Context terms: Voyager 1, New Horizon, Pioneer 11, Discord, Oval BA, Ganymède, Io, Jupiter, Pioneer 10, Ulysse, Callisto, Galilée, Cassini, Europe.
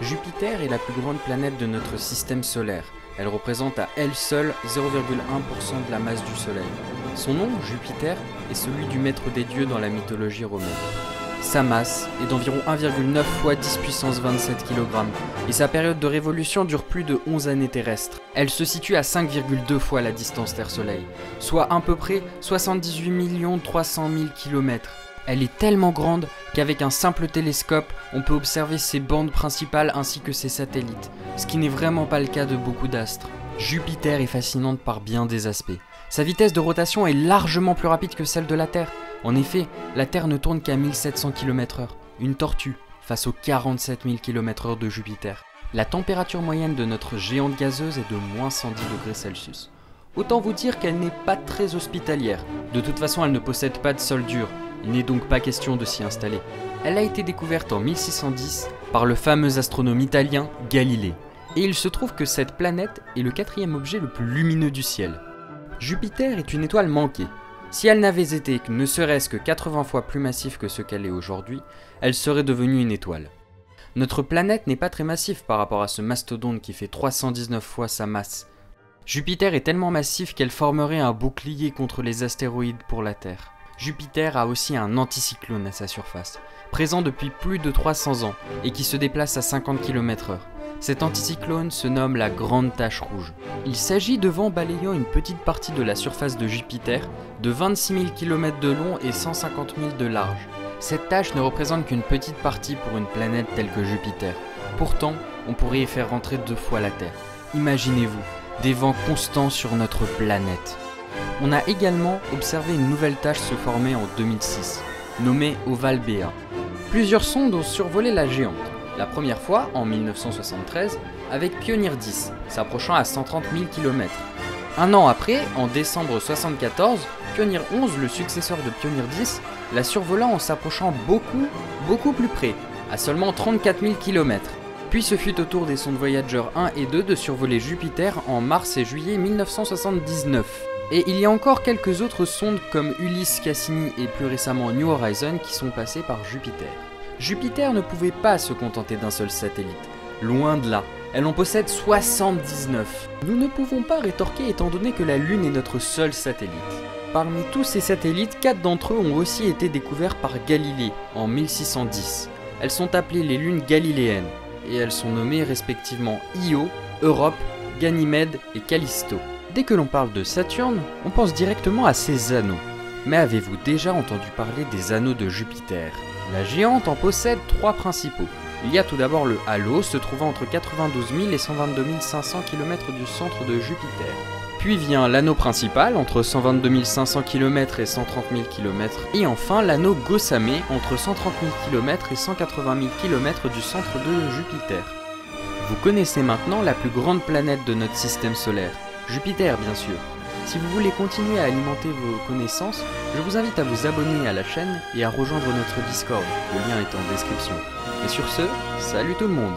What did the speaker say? Jupiter est la plus grande planète de notre système solaire. Elle représente à elle seule 0,1% de la masse du Soleil. Son nom, Jupiter, est celui du maître des dieux dans la mythologie romaine. Sa masse est d'environ 1,9 fois 10^27 kg et sa période de révolution dure plus de 11 années terrestres. Elle se situe à 5,2 fois la distance Terre-Soleil, soit à peu près 78 300 000 km. Elle est tellement grande qu'avec un simple télescope, on peut observer ses bandes principales ainsi que ses satellites, ce qui n'est vraiment pas le cas de beaucoup d'astres. Jupiter est fascinante par bien des aspects. Sa vitesse de rotation est largement plus rapide que celle de la Terre. En effet, la Terre ne tourne qu'à 1700 km/h, une tortue, face aux 47 000 km/h de Jupiter. La température moyenne de notre géante gazeuse est de -110°C. Autant vous dire qu'elle n'est pas très hospitalière. De toute façon, elle ne possède pas de sol dur. Il n'est donc pas question de s'y installer. Elle a été découverte en 1610 par le fameux astronome italien Galilée. Et il se trouve que cette planète est le quatrième objet le plus lumineux du ciel. Jupiter est une étoile manquée. Si elle n'avait été ne serait-ce que 80 fois plus massive que ce qu'elle est aujourd'hui, elle serait devenue une étoile. Notre planète n'est pas très massive par rapport à ce mastodonte qui fait 319 fois sa masse. Jupiter est tellement massif qu'elle formerait un bouclier contre les astéroïdes pour la Terre. Jupiter a aussi un anticyclone à sa surface, présent depuis plus de 300 ans et qui se déplace à 50 km/h. Cet anticyclone se nomme la Grande Tache Rouge. Il s'agit de vents balayant une petite partie de la surface de Jupiter, de 26 000 km de long et 150 000 de large. Cette tache ne représente qu'une petite partie pour une planète telle que Jupiter. Pourtant, on pourrait y faire rentrer 2 fois la Terre. Imaginez-vous, des vents constants sur notre planète. On a également observé une nouvelle tache se former en 2006, nommée Oval BA. Plusieurs sondes ont survolé la géante, la première fois en 1973 avec Pioneer 10, s'approchant à 130 000 km. Un an après, en décembre 1974, Pioneer 11, le successeur de Pioneer 10, la survolant en s'approchant beaucoup plus près, à seulement 34 000 km. Puis ce fut au tour des sondes Voyager 1 et 2 de survoler Jupiter en mars et juillet 1979. Et il y a encore quelques autres sondes comme Ulysse, Cassini et plus récemment New Horizon qui sont passées par Jupiter. Jupiter ne pouvait pas se contenter d'un seul satellite. Loin de là, elle en possède 79. Nous ne pouvons pas rétorquer étant donné que la Lune est notre seul satellite. Parmi tous ces satellites, 4 d'entre eux ont aussi été découverts par Galilée en 1610. Elles sont appelées les lunes galiléennes et elles sont nommées respectivement Io, Europe, Ganymède et Callisto. Dès que l'on parle de Saturne, on pense directement à ses anneaux. Mais avez-vous déjà entendu parler des anneaux de Jupiter? La géante en possède 3 principaux. Il y a tout d'abord le halo, se trouvant entre 92 000 et 122 500 km du centre de Jupiter. Puis vient l'anneau principal, entre 122 500 km et 130 000 km. Et enfin l'anneau Gossamer, entre 130 000 km et 180 000 km du centre de Jupiter. Vous connaissez maintenant la plus grande planète de notre système solaire. Jupiter bien sûr. Si vous voulez continuer à alimenter vos connaissances, je vous invite à vous abonner à la chaîne et à rejoindre notre Discord, le lien est en description. Et sur ce, salut tout le monde!